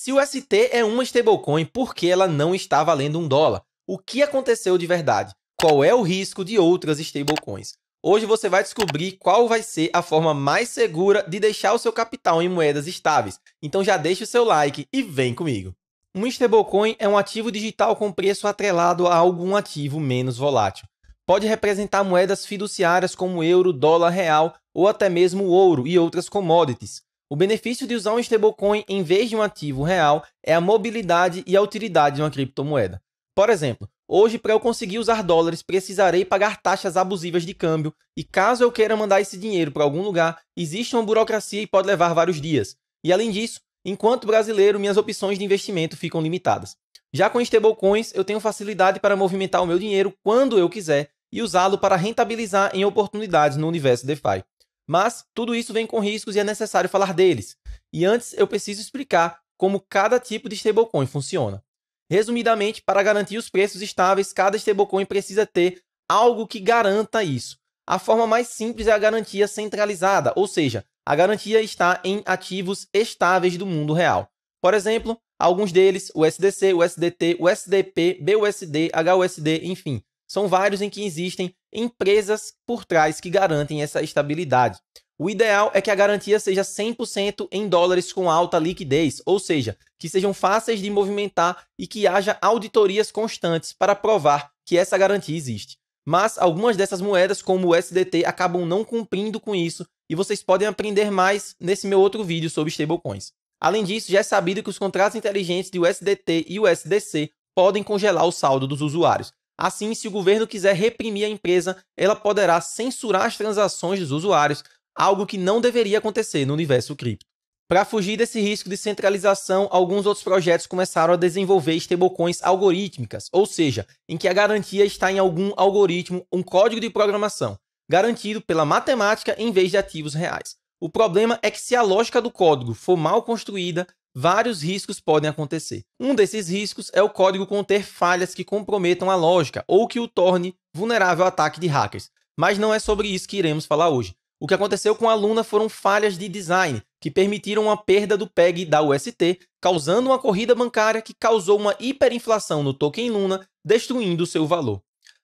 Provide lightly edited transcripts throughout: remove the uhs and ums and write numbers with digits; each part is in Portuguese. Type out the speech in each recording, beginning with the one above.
Se o UST é uma stablecoin, por que ela não está valendo $1? O que aconteceu de verdade? Qual é o risco de outras stablecoins? Hoje você vai descobrir qual vai ser a forma mais segura de deixar o seu capital em moedas estáveis. Então já deixa o seu like e vem comigo. Uma stablecoin é um ativo digital com preço atrelado a algum ativo menos volátil. Pode representar moedas fiduciárias como euro, dólar, real ou até mesmo ouro e outras commodities. O benefício de usar um stablecoin em vez de um ativo real é a mobilidade e a utilidade de uma criptomoeda. Por exemplo, hoje para eu conseguir usar dólares precisarei pagar taxas abusivas de câmbio e caso eu queira mandar esse dinheiro para algum lugar, existe uma burocracia e pode levar vários dias. E além disso, enquanto brasileiro, minhas opções de investimento ficam limitadas. Já com stablecoins, eu tenho facilidade para movimentar o meu dinheiro quando eu quiser e usá-lo para rentabilizar em oportunidades no universo DeFi. Mas tudo isso vem com riscos e é necessário falar deles. E antes eu preciso explicar como cada tipo de stablecoin funciona. Resumidamente, para garantir os preços estáveis, cada stablecoin precisa ter algo que garanta isso. A forma mais simples é a garantia centralizada, ou seja, a garantia está em ativos estáveis do mundo real. Por exemplo, alguns deles, o USDC, o USDT, o USDP, BUSD, HUSD, enfim. São vários em que existem empresas por trás que garantem essa estabilidade. O ideal é que a garantia seja 100% em dólares com alta liquidez, ou seja, que sejam fáceis de movimentar e que haja auditorias constantes para provar que essa garantia existe. Mas algumas dessas moedas, como o USDT, acabam não cumprindo com isso e vocês podem aprender mais nesse meu outro vídeo sobre stablecoins. Além disso, já é sabido que os contratos inteligentes de USDT e USDC podem congelar o saldo dos usuários. Assim, se o governo quiser reprimir a empresa, ela poderá censurar as transações dos usuários, algo que não deveria acontecer no universo cripto. Para fugir desse risco de centralização, alguns outros projetos começaram a desenvolver stablecoins algorítmicas, ou seja, em que a garantia está em algum algoritmo, um código de programação, garantido pela matemática em vez de ativos reais. O problema é que se a lógica do código for mal construída, vários riscos podem acontecer. Um desses riscos é o código conter falhas que comprometam a lógica ou que o torne vulnerável ao ataque de hackers. Mas não é sobre isso que iremos falar hoje. O que aconteceu com a Luna foram falhas de design que permitiram uma perda do PEG da UST, causando uma corrida bancária que causou uma hiperinflação no token Luna, destruindo seu valor.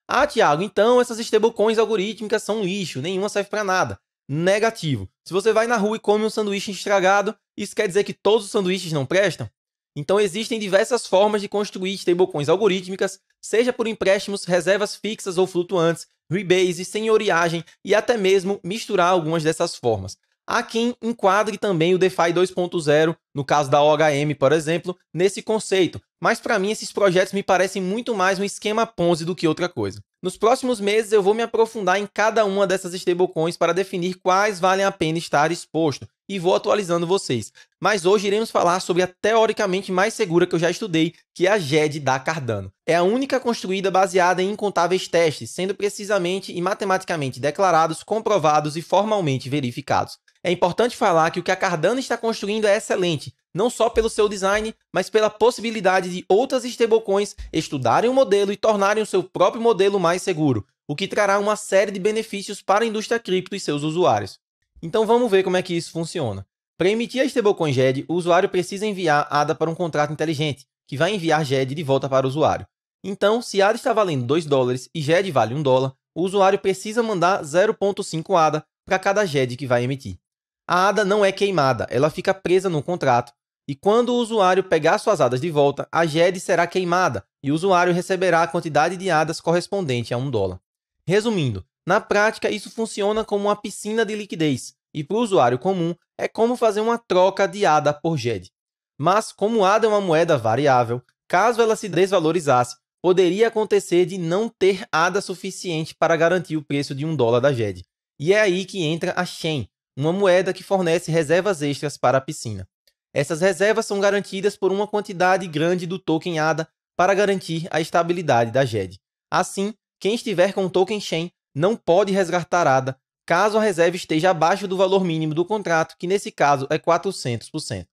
Ah, Thiago, então essas stablecoins algorítmicas são lixo, nenhuma serve para nada. Negativo. Se você vai na rua e come um sanduíche estragado, isso quer dizer que todos os sanduíches não prestam? Então existem diversas formas de construir stablecoins algorítmicas, seja por empréstimos, reservas fixas ou flutuantes, rebase, senhoriagem e até mesmo misturar algumas dessas formas. Há quem enquadre também o DeFi 2.0, no caso da OHM, por exemplo, nesse conceito, mas para mim esses projetos me parecem muito mais um esquema Ponzi do que outra coisa. Nos próximos meses eu vou me aprofundar em cada uma dessas stablecoins para definir quais valem a pena estar exposto e vou atualizando vocês. Mas hoje iremos falar sobre a teoricamente mais segura que eu já estudei, que é a Djed da Cardano. É a única construída baseada em incontáveis testes, sendo precisamente e matematicamente declarados, comprovados e formalmente verificados. É importante falar que o que a Cardano está construindo é excelente, não só pelo seu design, mas pela possibilidade de outras stablecoins estudarem o modelo e tornarem o seu próprio modelo mais seguro, o que trará uma série de benefícios para a indústria cripto e seus usuários. Então vamos ver como é que isso funciona. Para emitir a stablecoin Djed, o usuário precisa enviar ADA para um contrato inteligente, que vai enviar Djed de volta para o usuário. Então, se ADA está valendo 2 dólares e Djed vale 1 dólar, o usuário precisa mandar 0,5 ADA para cada Djed que vai emitir. A ADA não é queimada, ela fica presa no contrato, e quando o usuário pegar suas ADAs de volta, a Djed será queimada e o usuário receberá a quantidade de ADAs correspondente a 1 dólar. Resumindo, na prática isso funciona como uma piscina de liquidez, e para o usuário comum é como fazer uma troca de ADA por Djed. Mas como ADA é uma moeda variável, caso ela se desvalorizasse, poderia acontecer de não ter ADA suficiente para garantir o preço de 1 dólar da Djed. E é aí que entra a SHEN, uma moeda que fornece reservas extras para a piscina. Essas reservas são garantidas por uma quantidade grande do token ADA para garantir a estabilidade da Djed. Assim, quem estiver com o token SHEN não pode resgatar ADA caso a reserva esteja abaixo do valor mínimo do contrato, que nesse caso é 400%.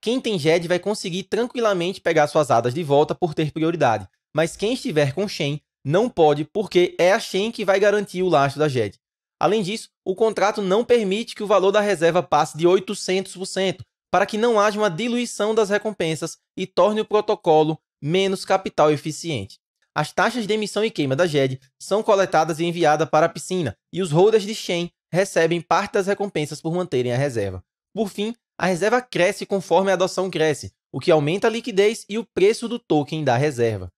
Quem tem Djed vai conseguir tranquilamente pegar suas ADAs de volta por ter prioridade, mas quem estiver com SHEN não pode porque é a SHEN que vai garantir o lastro da Djed. Além disso, o contrato não permite que o valor da reserva passe de 800%, para que não haja uma diluição das recompensas e torne o protocolo menos capital eficiente. As taxas de emissão e queima da Djed são coletadas e enviadas para a piscina, e os holders de SHEN recebem parte das recompensas por manterem a reserva. Por fim, a reserva cresce conforme a adoção cresce, o que aumenta a liquidez e o preço do token da reserva.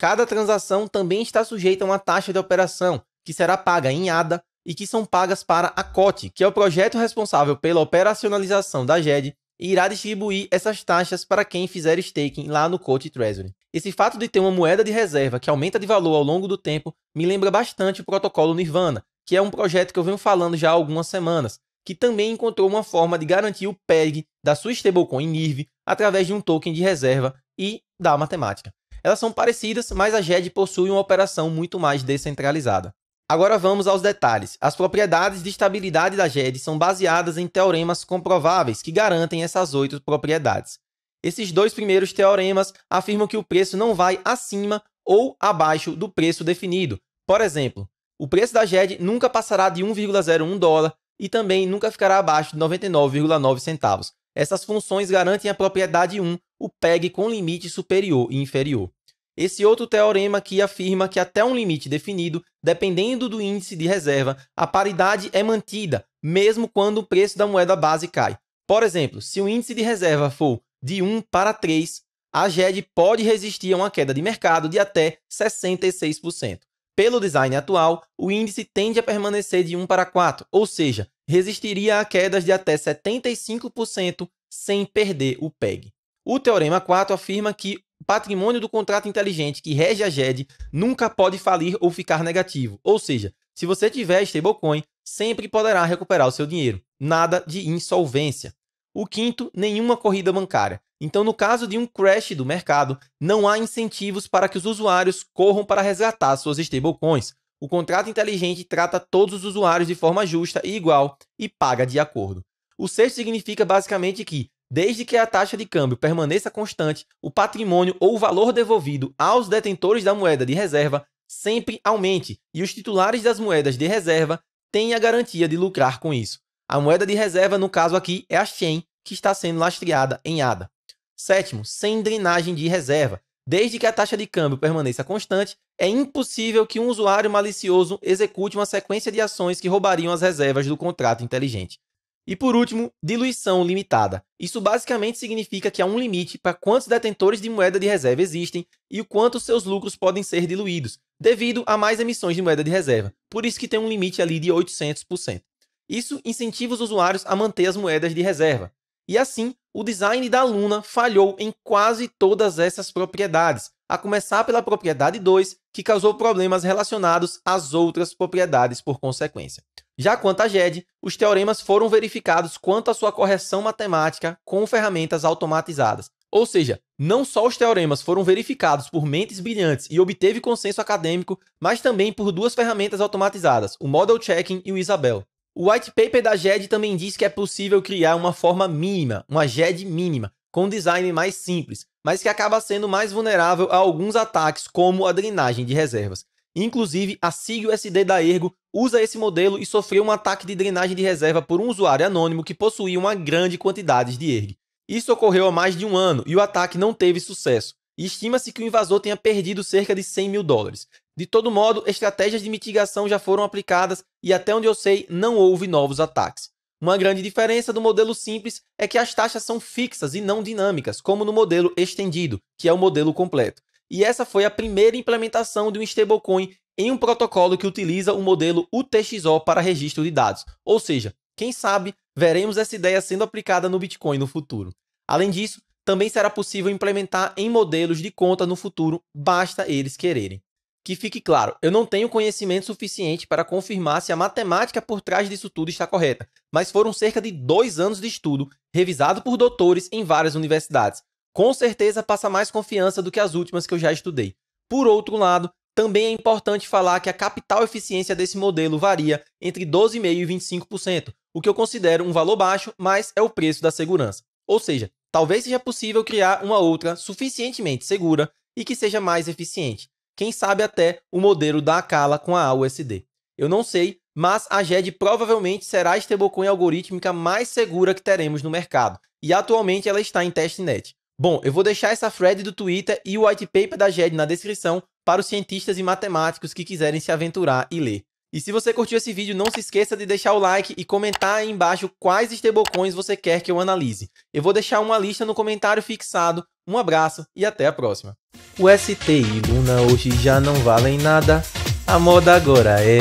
Cada transação também está sujeita a uma taxa de operação, que será paga em ADA e que são pagas para a COT, que é o projeto responsável pela operacionalização da Djed, e irá distribuir essas taxas para quem fizer staking lá no COT Treasury. Esse fato de ter uma moeda de reserva que aumenta de valor ao longo do tempo me lembra bastante o protocolo Nirvana, que é um projeto que eu venho falando já há algumas semanas, que também encontrou uma forma de garantir o PEG da sua stablecoin NIRV através de um token de reserva e da matemática. Elas são parecidas, mas a Djed possui uma operação muito mais descentralizada. Agora vamos aos detalhes. As propriedades de estabilidade da Djed são baseadas em teoremas comprováveis que garantem essas 8 propriedades. Esses dois primeiros teoremas afirmam que o preço não vai acima ou abaixo do preço definido. Por exemplo, o preço da Djed nunca passará de 1,01 dólar e também nunca ficará abaixo de 99,9 centavos. Essas funções garantem a propriedade 1, o PEG com limite superior e inferior. Esse outro teorema aqui afirma que até um limite definido, dependendo do índice de reserva, a paridade é mantida, mesmo quando o preço da moeda base cai. Por exemplo, se o índice de reserva for de 1 para 3, a Djed pode resistir a uma queda de mercado de até 66%. Pelo design atual, o índice tende a permanecer de 1 para 4, ou seja, resistiria a quedas de até 75% sem perder o PEG. O teorema 4 afirma que o patrimônio do contrato inteligente que rege a Djed nunca pode falir ou ficar negativo. Ou seja, se você tiver stablecoin, sempre poderá recuperar o seu dinheiro. Nada de insolvência. O quinto, nenhuma corrida bancária. Então, no caso de um crash do mercado, não há incentivos para que os usuários corram para resgatar suas stablecoins. O contrato inteligente trata todos os usuários de forma justa e igual e paga de acordo. O sexto significa basicamente que, desde que a taxa de câmbio permaneça constante, o patrimônio ou o valor devolvido aos detentores da moeda de reserva sempre aumente e os titulares das moedas de reserva têm a garantia de lucrar com isso. A moeda de reserva, no caso aqui, é a SHEN, que está sendo lastreada em ADA. Sétimo, sem drenagem de reserva. Desde que a taxa de câmbio permaneça constante, é impossível que um usuário malicioso execute uma sequência de ações que roubariam as reservas do contrato inteligente. E por último, diluição limitada. Isso basicamente significa que há um limite para quantos detentores de moeda de reserva existem e o quanto seus lucros podem ser diluídos, devido a mais emissões de moeda de reserva. Por isso que tem um limite ali de 800%. Isso incentiva os usuários a manter as moedas de reserva. E assim, o design da Luna falhou em quase todas essas propriedades, a começar pela propriedade 2, que causou problemas relacionados às outras propriedades por consequência. Já quanto à Djed, os teoremas foram verificados quanto à sua correção matemática com ferramentas automatizadas. Ou seja, não só os teoremas foram verificados por mentes brilhantes e obteve consenso acadêmico, mas também por duas ferramentas automatizadas, o Model Checking e o Isabel. O white paper da Djed também diz que é possível criar uma forma mínima, uma Djed mínima, com um design mais simples, mas que acaba sendo mais vulnerável a alguns ataques como a drenagem de reservas. Inclusive, a SigUSD da Ergo usa esse modelo e sofreu um ataque de drenagem de reserva por um usuário anônimo que possuía uma grande quantidade de ERG. Isso ocorreu há mais de um ano e o ataque não teve sucesso. Estima-se que o invasor tenha perdido cerca de 100 mil dólares. De todo modo, estratégias de mitigação já foram aplicadas e até onde eu sei, não houve novos ataques. Uma grande diferença do modelo simples é que as taxas são fixas e não dinâmicas, como no modelo estendido, que é o modelo completo. E essa foi a primeira implementação de um stablecoin em um protocolo que utiliza o modelo UTXO para registro de dados. Ou seja, quem sabe, veremos essa ideia sendo aplicada no Bitcoin no futuro. Além disso, também será possível implementar em modelos de conta no futuro, basta eles quererem. Que fique claro, eu não tenho conhecimento suficiente para confirmar se a matemática por trás disso tudo está correta, mas foram cerca de 2 anos de estudo, revisado por doutores em várias universidades. Com certeza passa mais confiança do que as últimas que eu já estudei. Por outro lado, também é importante falar que a capital eficiência desse modelo varia entre 12,5% e 25%, o que eu considero um valor baixo, mas é o preço da segurança. Ou seja, talvez seja possível criar uma outra suficientemente segura e que seja mais eficiente. Quem sabe até o modelo da Acala com a AUSD. Eu não sei, mas a Djed provavelmente será a stablecoin algorítmica mais segura que teremos no mercado, e atualmente ela está em testnet. Bom, eu vou deixar essa thread do Twitter e o white paper da Djed na descrição para os cientistas e matemáticos que quiserem se aventurar e ler. E se você curtiu esse vídeo, não se esqueça de deixar o like e comentar aí embaixo quais stablecoins você quer que eu analise. Eu vou deixar uma lista no comentário fixado. Um abraço e até a próxima. UST e Luna hoje já não valem nada. A moda agora é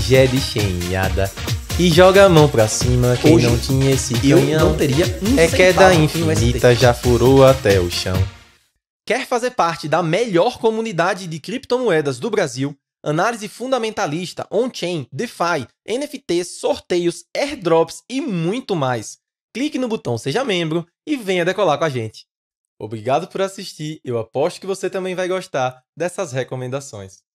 Djed, SHEN e ADA. E joga a mão pra cima, quem hoje não tinha esse canhão, eu não teria um é queda infinita, já furou até o chão. Quer fazer parte da melhor comunidade de criptomoedas do Brasil? Análise fundamentalista, on-chain, DeFi, NFTs, sorteios, airdrops e muito mais. Clique no botão Seja Membro e venha decolar com a gente. Obrigado por assistir, eu aposto que você também vai gostar dessas recomendações.